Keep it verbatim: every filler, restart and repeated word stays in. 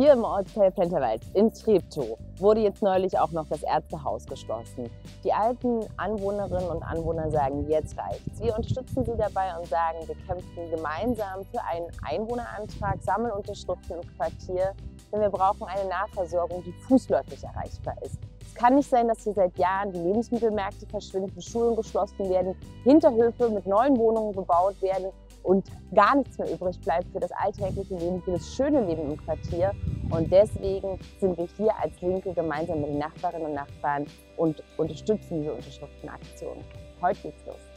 Hier im Ortsteil Plänterwald in Treptow wurde jetzt neulich auch noch das Ärztehaus geschlossen. Die alten Anwohnerinnen und Anwohner sagen, jetzt reicht's. Wir unterstützen sie dabei und sagen, wir kämpfen gemeinsam für einen Einwohnerantrag, sammeln Unterschriften im Quartier, denn wir brauchen eine Nahversorgung, die fußläufig erreichbar ist. Es kann nicht sein, dass hier seit Jahren die Lebensmittelmärkte verschwinden, Schulen geschlossen werden, Hinterhöfe mit neuen Wohnungen bebaut werden und gar nichts mehr übrig bleibt für das alltägliche Leben, für das schöne Leben im Quartier. Und deswegen sind wir hier als Linke gemeinsam mit den Nachbarinnen und Nachbarn und unterstützen diese Unterschriftenaktion. Heute geht's los.